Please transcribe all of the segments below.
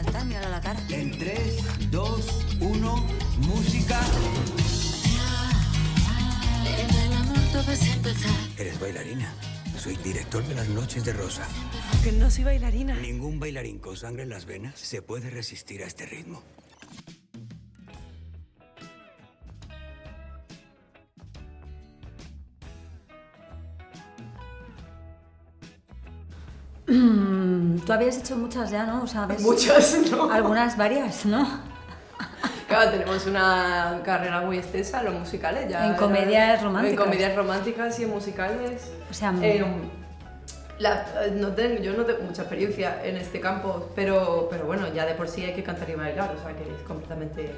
el altar, míralo a la cara. En 3, 2, 1, música. En el amor todo es empezar. Eres bailarina. Soy director de las Noches de Rosa. Que no soy bailarina. Ningún bailarín con sangre en las venas se puede resistir a este ritmo. Tú habías hecho muchas ya, ¿no? O sea, muchas, ¿no? Algunas, varias, ¿no? Claro, tenemos una carrera muy extensa en los musicales ya. En comedias románticas. En comedias románticas y en musicales. O sea, yo no tengo mucha experiencia en este campo, pero bueno, ya de por sí hay que cantar y bailar, o sea que es completamente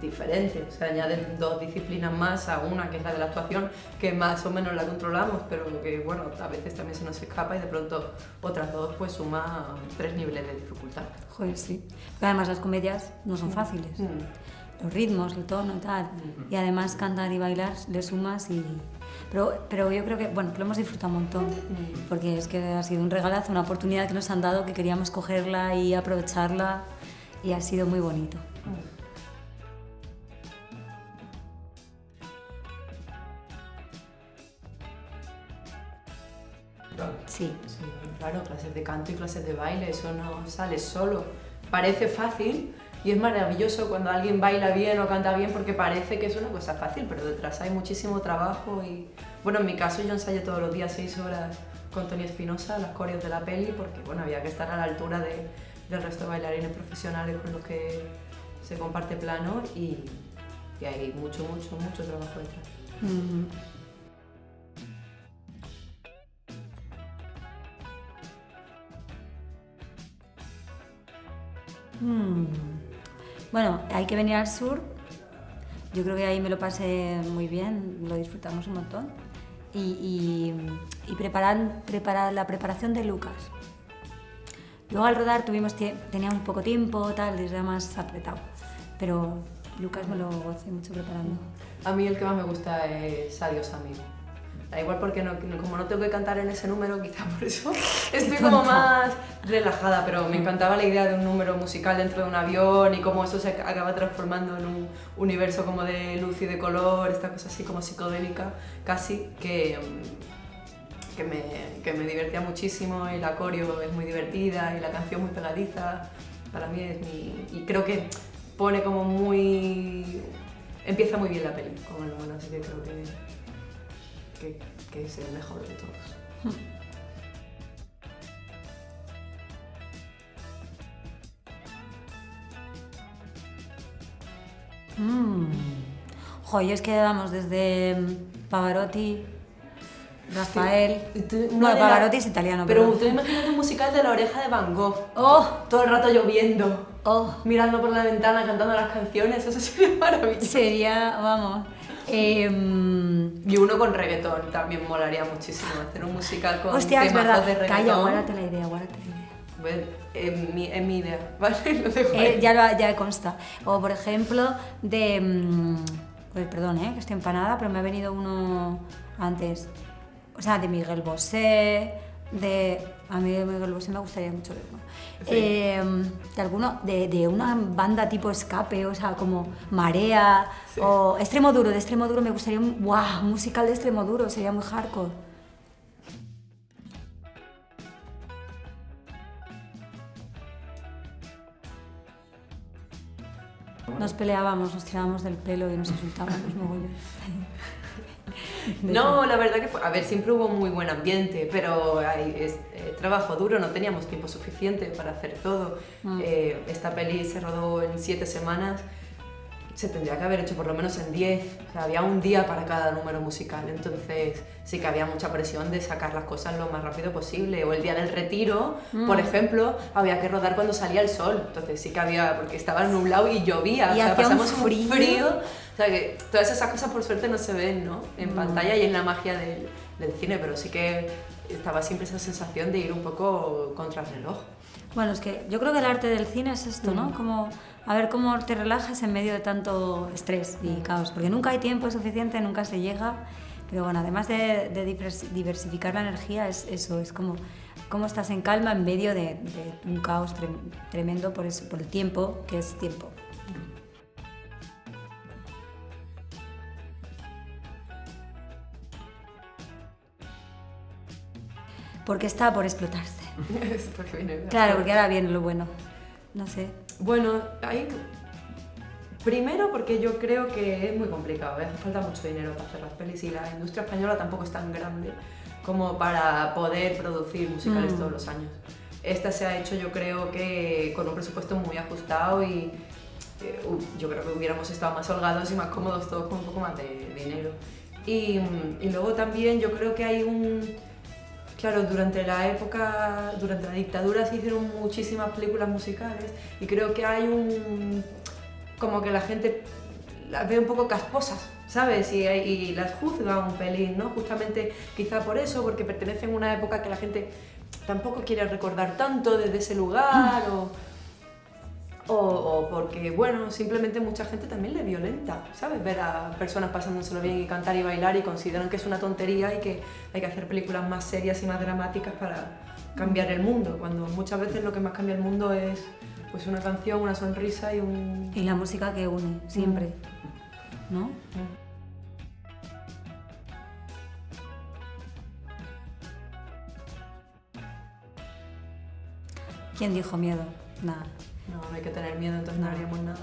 diferente. O sea, añaden dos disciplinas más a una, que es la de la actuación, que más o menos la controlamos, pero que bueno, a veces también se nos escapa y de pronto otras dos pues suma 3 niveles de dificultad. Joder, sí. Pero además las comedias no son fáciles. Los ritmos, el tono y tal. Y además cantar y bailar le sumas y... Pero yo creo que, bueno, lo hemos disfrutado un montón, porque es que ha sido un regalazo, una oportunidad que nos han dado, que queríamos cogerla y aprovecharla, y ha sido muy bonito. Sí. Sí, claro, clases de canto y clases de baile, eso no sale solo. Parece fácil y es maravilloso cuando alguien baila bien o canta bien, porque parece que es una cosa fácil, pero detrás hay muchísimo trabajo y... Bueno, en mi caso yo ensayé todos los días 6 horas con Toni Espinosa, las coreos de la peli, porque bueno, había que estar a la altura del resto de bailarines profesionales con los que se comparte plano y hay mucho, mucho, mucho trabajo detrás. Bueno, hay que venir al sur. Yo creo que ahí me lo pasé muy bien, lo disfrutamos un montón. Y la preparación de Lucas. Luego al rodar teníamos poco tiempo, tal, y era más apretado. Pero Lucas me lo gocé mucho preparando. A mí el que más me gusta es Adiós Amigo. Da igual porque como no tengo que cantar en ese número, quizá por eso estoy como más relajada, pero me encantaba la idea de un número musical dentro de un avión y cómo eso se acaba transformando en un universo como de luz y de color, esta cosa así como psicodélica casi, que me divertía muchísimo, y la coreo es muy divertida y la canción muy pegadiza, para mí es y creo que pone como muy... empieza muy bien la peli, como el bueno, así que creo que es el mejor de todos. Joder, es que vamos desde Pavarotti, Rafael... Sí. Bueno, Pavarotti es italiano, pero... Pero tú imagínate un musical de La Oreja de Van Gogh. ¡Oh! Todo el rato lloviendo. ¡Oh! Mirando por la ventana, cantando las canciones, eso sería maravilloso. Sería, vamos... y uno con reggaetón también molaría muchísimo, hacer un musical con temazos de reggaetón. Calla, guárdate la idea, guárdate la idea. Bueno, es mi idea, ¿vale? Lo dejo ahí. Ya consta. O por ejemplo, perdón, que estoy empanada, pero me ha venido uno antes. O sea, de Miguel Bosé, a mí de Miguel Bosé me gustaría mucho verlo. Sí. De una banda tipo Escape, o sea, como Marea, sí. O Extremo Duro, de Extremo Duro me gustaría un musical de Extremo Duro, sería muy hardcore. Nos peleábamos, nos tirábamos del pelo y nos insultábamos mogollón. No, la verdad que fue... A ver, siempre hubo muy buen ambiente, pero trabajo duro, no teníamos tiempo suficiente para hacer todo. Esta peli se rodó en 7 semanas, se tendría que haber hecho por lo menos en 10. O sea, había un día para cada número musical, entonces sí que había mucha presión de sacar las cosas lo más rápido posible. O el día del retiro, por ejemplo, había que rodar cuando salía el sol, entonces sí que había... porque estaba nublado y llovía, y o sea, pasamos un frío. O sea que todas esas cosas por suerte no se ven, ¿no? En pantalla y en la magia del cine, pero sí que estaba siempre esa sensación de ir un poco contra el reloj. Bueno, es que yo creo que el arte del cine es esto, ¿no? Como a ver cómo te relajas en medio de tanto estrés y caos, porque nunca hay tiempo suficiente, nunca se llega, pero bueno, además de diversificar la energía, es eso, es como cómo estás en calma en medio de un caos tremendo por eso, por el tiempo, que es tiempo. Porque está por explotarse. Es porque viene bien. Claro, porque ahora viene lo bueno. No sé. Bueno, ahí... Primero porque yo creo que es muy complicado, hace falta mucho dinero para hacer las pelis y la industria española tampoco es tan grande como para poder producir musicales todos los años. Esta se ha hecho, yo creo que con un presupuesto muy ajustado y yo creo que hubiéramos estado más holgados y más cómodos todos con un poco más de dinero. Y luego también yo creo que hay un... Claro, durante la dictadura se hicieron muchísimas películas musicales y creo que hay un... como que la gente las ve un poco casposas, ¿sabes? Y las juzga un pelín, ¿no? Justamente quizá por eso, porque pertenecen a una época que la gente tampoco quiere recordar tanto desde ese lugar o porque, bueno, simplemente mucha gente también le violenta, ¿sabes? Ver a personas pasándoselo bien y cantar y bailar y consideran que es una tontería y que hay que hacer películas más serias y más dramáticas para cambiar el mundo, cuando muchas veces lo que más cambia el mundo es... pues una canción, una sonrisa y un... Y la música que une, siempre, ¿no? ¿Quién dijo miedo? Nada. No, no hay que tener miedo, entonces no haríamos nada.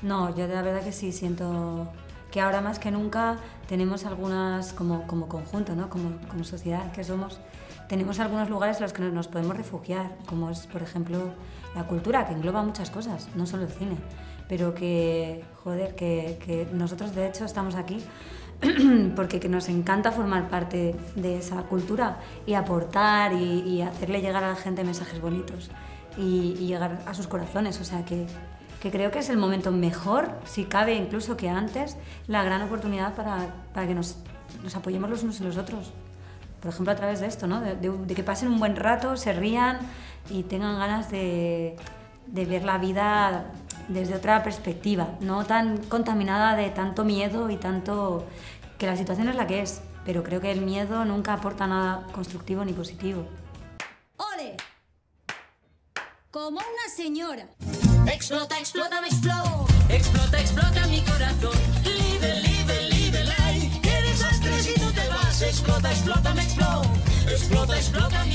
No, yo la verdad que sí, siento que ahora más que nunca tenemos algunas, como conjunto, ¿no? Como sociedad que somos, tenemos algunos lugares en los que nos podemos refugiar, como es, por ejemplo, la cultura, que engloba muchas cosas, no solo el cine, pero que, joder, que nosotros de hecho estamos aquí porque que nos encanta formar parte de esa cultura y aportar y hacerle llegar a la gente mensajes bonitos y llegar a sus corazones, o sea que creo que es el momento mejor, si cabe incluso que antes, la gran oportunidad para que nos apoyemos los unos y los otros. Por ejemplo, a través de esto, ¿no? De que pasen un buen rato, se rían y tengan ganas de ver la vida desde otra perspectiva, no tan contaminada de tanto miedo y tanto... que la situación es la que es, pero creo que el miedo nunca aporta nada constructivo ni positivo. ¡Ole! Como una señora. Explota, explota, me exploto. Explota, explota mi corazón. Live, live, live, live. ¡Qué desastre si no te vas! Explota, explota, me exploto. Explota, explota.